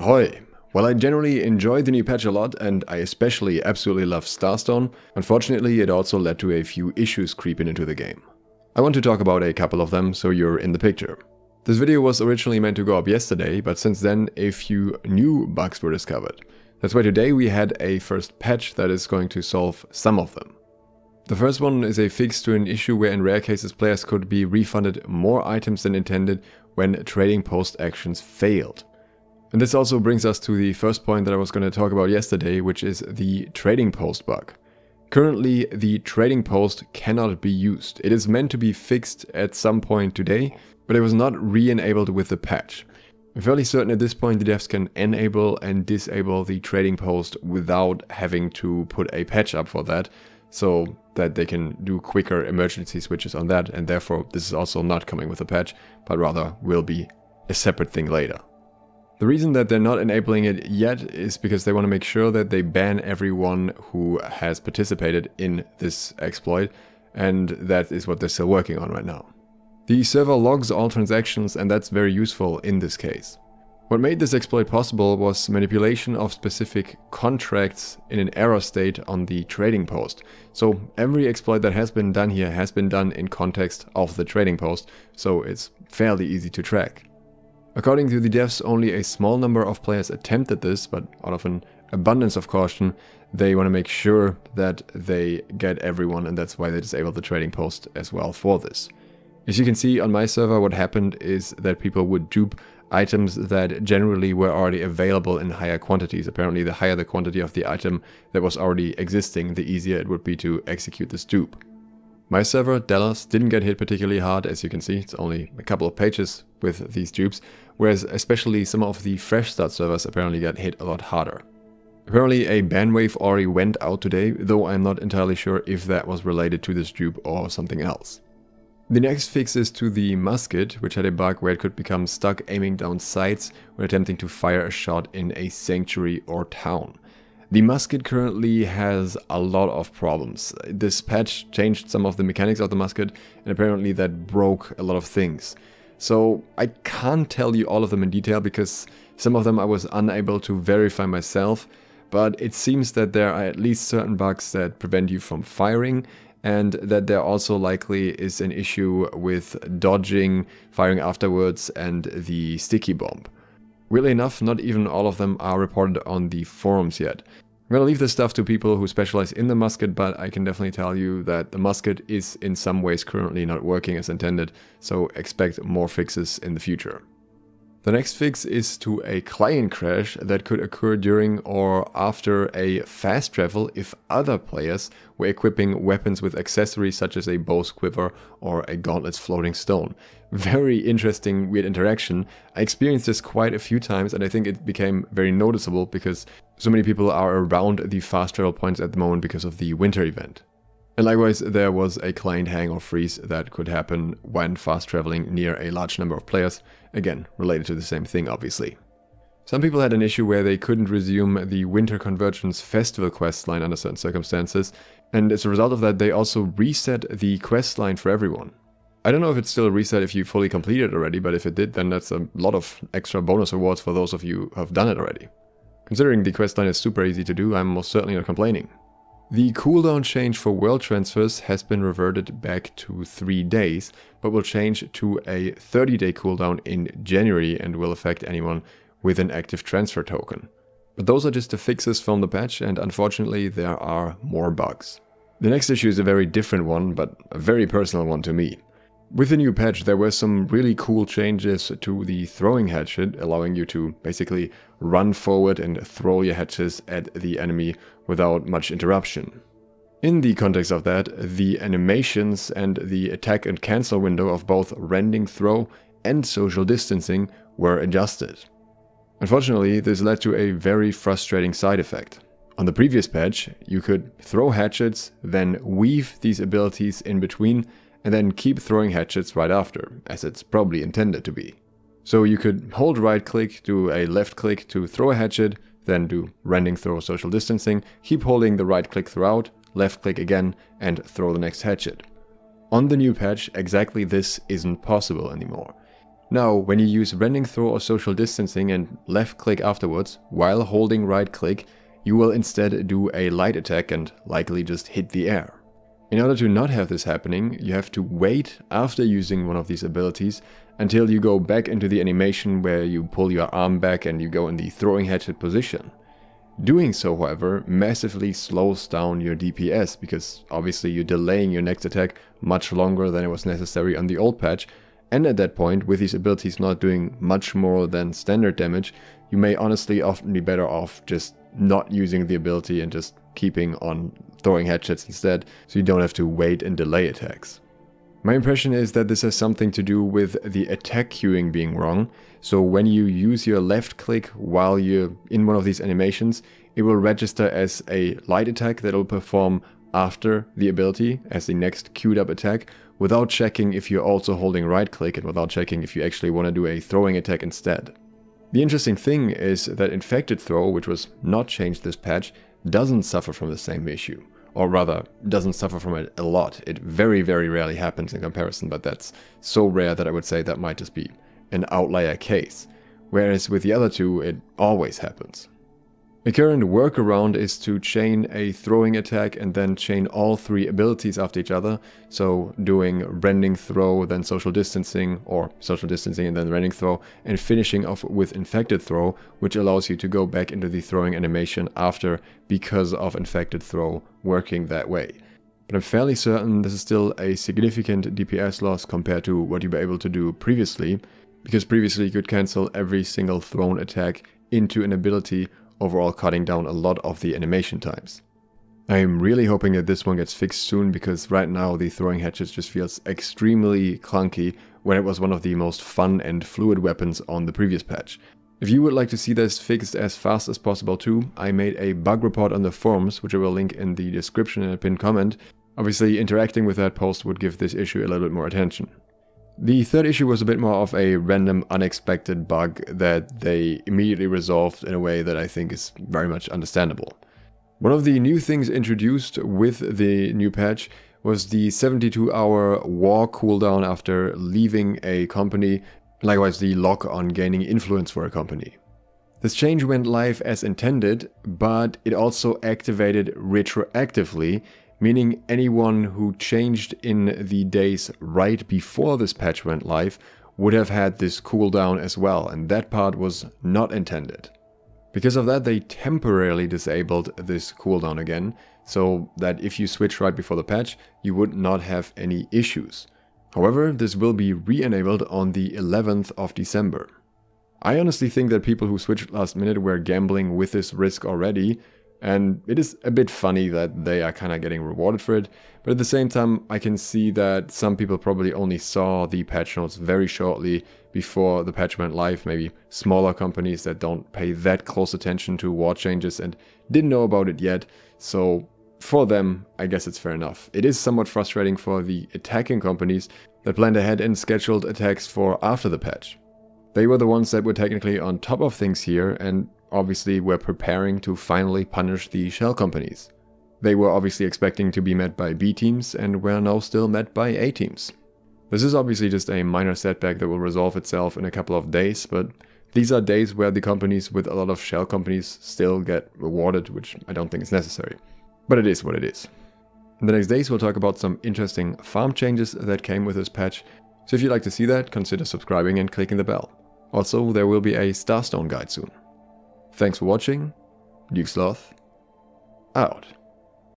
Ahoy! While I generally enjoy the new patch a lot, and I especially absolutely love Starstone, unfortunately it also led to a few issues creeping into the game. I want to talk about a couple of them, so you're in the picture. This video was originally meant to go up yesterday, but since then a few new bugs were discovered. That's why today we had a first patch that is going to solve some of them. The first one is a fix to an issue where in rare cases players could be refunded more items than intended when trading post actions failed. And this also brings us to the first point that I was going to talk about yesterday, which is the trading post bug. Currently, the trading post cannot be used. It is meant to be fixed at some point today, but it was not re-enabled with the patch. I'm fairly certain at this point the devs can enable and disable the trading post without having to put a patch up for that, so that they can do quicker emergency switches on that, and therefore this is also not coming with a patch, but rather will be a separate thing later. The reason that they're not enabling it yet is because they want to make sure that they ban everyone who has participated in this exploit, and that is what they're still working on right now. The server logs all transactions, and that's very useful in this case. What made this exploit possible was manipulation of specific contracts in an error state on the trading post. So every exploit that has been done here has been done in context of the trading post, so it's fairly easy to track. According to the devs, only a small number of players attempted this, but out of an abundance of caution, they want to make sure that they get everyone, and that's why they disabled the trading post as well for this. As you can see on my server, what happened is that people would dupe items that generally were already available in higher quantities. Apparently, the higher the quantity of the item that was already existing, the easier it would be to execute this dupe. My server, Dallas, didn't get hit particularly hard, as you can see, it's only a couple of pages with these dupes, whereas especially some of the fresh start servers apparently got hit a lot harder. Apparently a ban wave already went out today, though I'm not entirely sure if that was related to this dupe or something else. The next fix is to the Musket, which had a bug where it could become stuck aiming down sights when attempting to fire a shot in a sanctuary or town. The Musket currently has a lot of problems. This patch changed some of the mechanics of the Musket, and apparently that broke a lot of things. So I can't tell you all of them in detail because some of them I was unable to verify myself, but it seems that there are at least certain bugs that prevent you from firing, and that there also likely is an issue with dodging, firing afterwards, and the sticky bomb. Weirdly enough, not even all of them are reported on the forums yet. I'm gonna leave this stuff to people who specialize in the Musket, but I can definitely tell you that the Musket is in some ways currently not working as intended, so expect more fixes in the future. The next fix is to a client crash that could occur during or after a fast travel if other players were equipping weapons with accessories such as a bow's quiver or a gauntlet's floating stone. Very interesting, weird interaction. I experienced this quite a few times, and I think it became very noticeable because so many people are around the fast travel points at the moment because of the winter event. And likewise, there was a client hang or freeze that could happen when fast traveling near a large number of players, again related to the same thing obviously. Some people had an issue where they couldn't resume the Winter Convergence Festival questline under certain circumstances, and as a result of that they also reset the questline for everyone. I don't know if it's still reset if you fully completed it already, but if it did, then that's a lot of extra bonus awards for those of you who have done it already. Considering the questline is super easy to do, I'm most certainly not complaining. The cooldown change for world transfers has been reverted back to 3 days, but will change to a 30-day cooldown in January and will affect anyone with an active transfer token. But those are just the fixes from the patch, and unfortunately there are more bugs. The next issue is a very different one, but a very personal one to me. With the new patch there were some really cool changes to the throwing hatchet, allowing you to basically run forward and throw your hatchets at the enemy without much interruption. In the context of that, the animations and the attack and cancel window of both Rending Throw and Social Distancing were adjusted. Unfortunately, this led to a very frustrating side effect. On the previous patch, you could throw hatchets, then weave these abilities in between, and then keep throwing hatchets right after, as it's probably intended to be. So you could hold right click, do a left click to throw a hatchet, then do Rending Throw, Social Distancing, keep holding the right click throughout, left click again, and throw the next hatchet. On the new patch, exactly this isn't possible anymore. Now, when you use Rending Throw or Social Distancing and left click afterwards, while holding right click, you will instead do a light attack and likely just hit the air. In order to not have this happening, you have to wait after using one of these abilities until you go back into the animation where you pull your arm back and you go in the throwing hatchet position. Doing so, however, massively slows down your DPS, because obviously you're delaying your next attack much longer than it was necessary on the old patch, and at that point, with these abilities not doing much more than standard damage, you may honestly often be better off just not using the ability and just keeping on throwing hatchets instead, so you don't have to wait and delay attacks. My impression is that this has something to do with the attack queuing being wrong, so when you use your left click while you're in one of these animations, it will register as a light attack that will perform after the ability as the next queued up attack, without checking if you're also holding right click and without checking if you actually want to do a throwing attack instead. The interesting thing is that Infected Throw, which was not changed this patch, doesn't suffer from the same issue. Or rather, doesn't suffer from it a lot. It very, very rarely happens in comparison, but that's so rare that I would say that might just be an outlier case. Whereas with the other two, it always happens. The current workaround is to chain a throwing attack and then chain all three abilities after each other. So doing Rending Throw, then Social Distancing, or Social Distancing and then Rending Throw, and finishing off with Infected Throw, which allows you to go back into the throwing animation after, because of Infected Throw working that way. But I'm fairly certain this is still a significant DPS loss compared to what you were able to do previously, because previously you could cancel every single thrown attack into an ability, overall cutting down a lot of the animation times. I'm really hoping that this one gets fixed soon, because right now the throwing hatchet just feels extremely clunky when it was one of the most fun and fluid weapons on the previous patch. If you would like to see this fixed as fast as possible too, I made a bug report on the forums, which I will link in the description and a pinned comment. Obviously interacting with that post would give this issue a little bit more attention. The third issue was a bit more of a random, unexpected bug that they immediately resolved in a way that I think is very much understandable. One of the new things introduced with the new patch was the 72-hour war cooldown after leaving a company, likewise the lock on gaining influence for a company. This change went live as intended, but it also activated retroactively, meaning anyone who changed in the days right before this patch went live would have had this cooldown as well, and that part was not intended. Because of that, they temporarily disabled this cooldown again, so that if you switch right before the patch, you would not have any issues. However, this will be re-enabled on the 11th of December. I honestly think that people who switched last minute were gambling with this risk already, and it is a bit funny that they are kind of getting rewarded for it, but at the same time I can see that some people probably only saw the patch notes very shortly before the patch went live, maybe smaller companies that don't pay that close attention to war changes and didn't know about it yet, so for them I guess it's fair enough. It is somewhat frustrating for the attacking companies that planned ahead and scheduled attacks for after the patch. They were the ones that were technically on top of things here, and obviously were preparing to finally punish the shell companies. They were obviously expecting to be met by B teams and were now still met by A teams. This is obviously just a minor setback that will resolve itself in a couple of days, but these are days where the companies with a lot of shell companies still get rewarded, which I don't think is necessary. But it is what it is. In the next days we'll talk about some interesting farm changes that came with this patch, so if you'd like to see that, consider subscribing and clicking the bell. Also, there will be a Starstone guide soon. Thanks for watching. Duke Sloth, out.